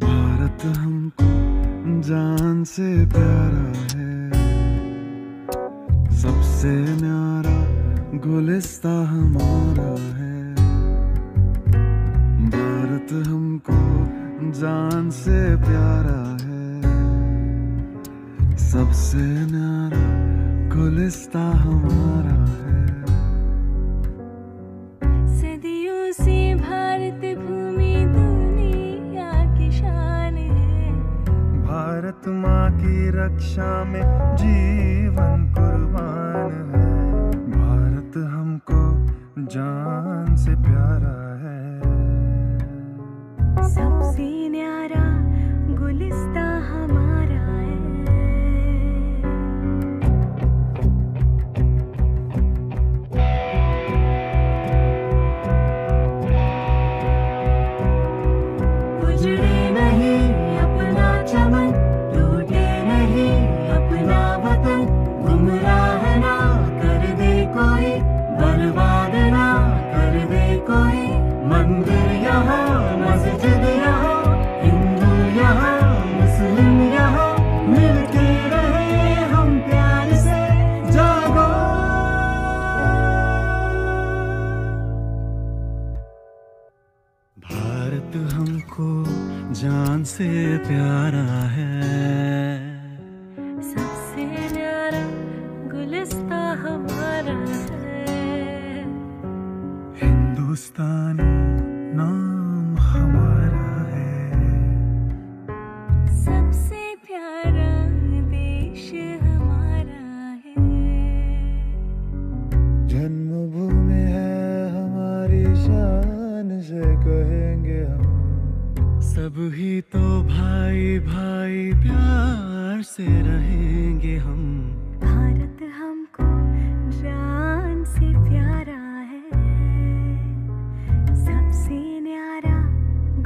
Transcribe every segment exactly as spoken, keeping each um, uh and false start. भारत हमको जान से प्यारा है, सबसे न्यारा गुलिस्ता हमारा है। भारत हमको जान से प्यारा है, सबसे न्यारा गुलिस्ता हमारा है। सदियों से भारत भूमि दुनिया की शान है, भारत माँ की रक्षा में जीवन कुर्बान है। भारत हमको जान से प्यारा है, सबसे न्यारा गुलिस्ता हमारा है। उजड़े नहीं अपना चमन, टूटे नहीं अपना वतन, गुमराह ना कर दे कोई, बर्बाद ना कर दे कोई। मंदिर यहाँ, मस्जिद यहाँ, हिंदू यहाँ, मुस्लिम यहाँ, मिलते रहे हम प्यार से। जागो भारत हमको जान से प्यारा है, सबसे न्यारा गुलिस्ता हमारा है। हिंदुस्तानी नाम हमारा है, सबसे प्यारा देश हमारा है। जन्मभूमि है हमारी, शान से कहेंगे हम सब ही तो भाई भाई प्यार से रहेंगे हम। भारत हमको जान से प्यारा है, सबसे न्यारा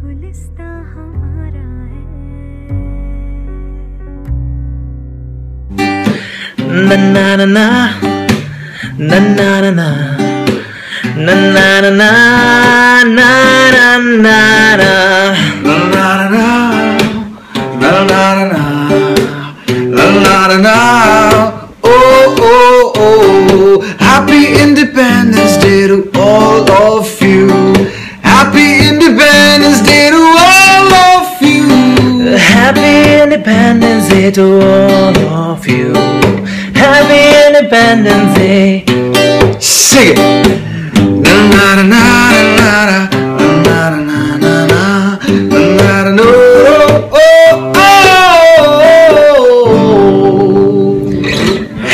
गुलिस्ता हमारा है। नन्ना नन्ना नन्ना नन्ना नन्ना नन्ना नन्ना नन्ना now. Oh, oh, oh, happy Independence Day to all of you. Happy Independence Day to all of you. Happy Independence Day to all of you. Happy Independence Day. Sing it. Na na na na na na.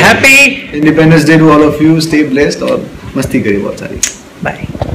Happy Independence Day to all of you. Stay blessed और मस्ती करिए बहुत सारी. Bye.